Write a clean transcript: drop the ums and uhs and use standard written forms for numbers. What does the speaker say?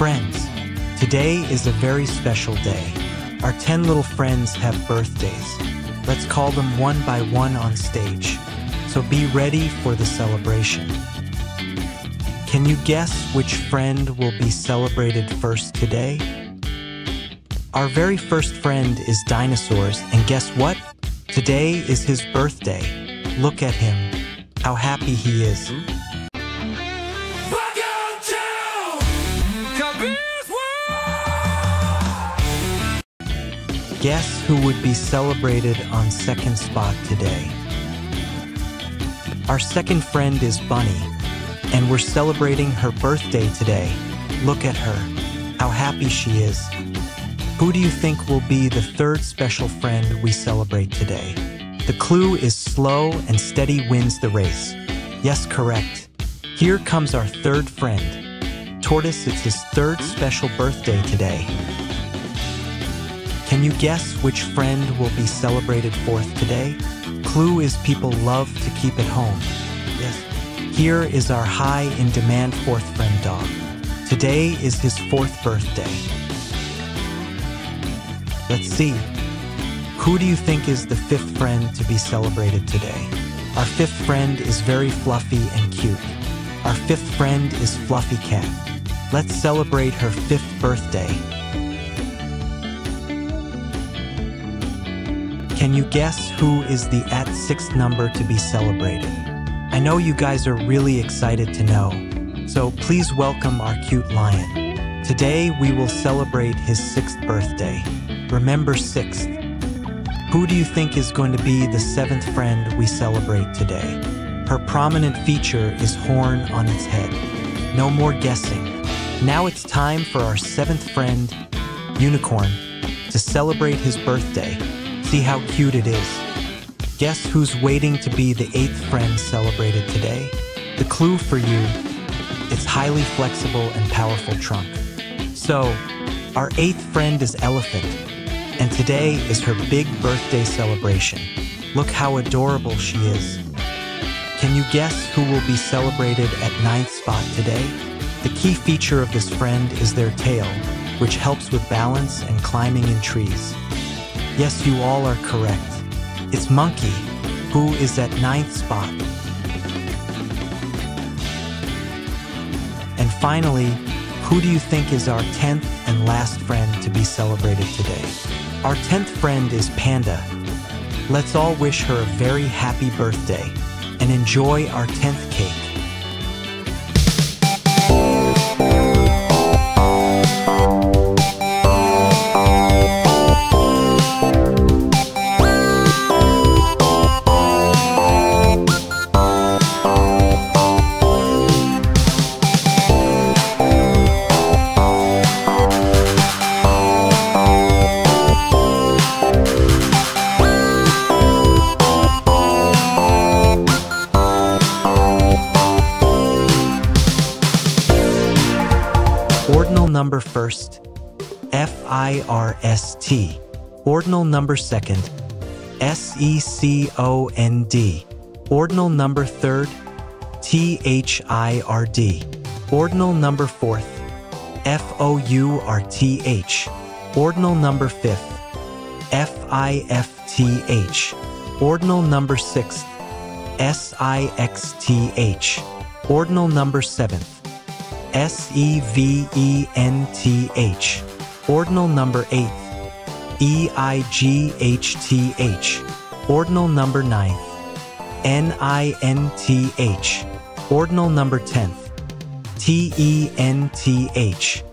Friends, today is a very special day. Our 10 little friends have birthdays. Let's call them one by one on stage. So be ready for the celebration. Can you guess which friend will be celebrated first today? Our very first friend is Dinosaurs, and guess what? Today is his birthday. Look at him, how happy he is. Guess who would be celebrated on second spot today? Our second friend is Bunny, and we're celebrating her birthday today. Look at her, how happy she is. Who do you think will be the third special friend we celebrate today? The clue is slow and steady wins the race. Yes, correct. Here comes our third friend. Tortoise, it's his third special birthday today. Can you guess which friend will be celebrated fourth today? Clue is people love to keep it home. Yes. Here is our high-in-demand fourth friend Dog. Today is his fourth birthday. Let's see. Who do you think is the fifth friend to be celebrated today? Our fifth friend is very fluffy and cute. Our fifth friend is Fluffy Cat. Let's celebrate her fifth birthday. Can you guess who is the sixth number to be celebrated? I know you guys are really excited to know, so please welcome our cute lion. Today we will celebrate his sixth birthday. Remember sixth. Who do you think is going to be the seventh friend we celebrate today? Her prominent feature is horn on its head. No more guessing. Now it's time for our seventh friend, Unicorn, to celebrate his birthday. See how cute it is. Guess who's waiting to be the eighth friend celebrated today? The clue for you, it's highly flexible and powerful trunk. So, our eighth friend is Elephant, and today is her big birthday celebration. Look how adorable she is. Can you guess who will be celebrated at ninth spot today? The key feature of this friend is their tail, which helps with balance and climbing in trees. Yes, you all are correct. It's Monkey, who is at ninth spot. And finally, who do you think is our 10th and last friend to be celebrated today? Our 10th friend is Panda. Let's all wish her a very happy birthday and enjoy our 10th cake. Ordinal number first, FIRST. Ordinal number second, SECOND. Ordinal number third, THIRD. Ordinal number fourth, FOURTH. Ordinal number fifth, FIFTH. Ordinal number sixth, SIXTH. Ordinal number seventh, SEVENTH. Ordinal number 8th, EIGHTH. Ordinal number 9th, NINTH. Ordinal number 10th, TENTH.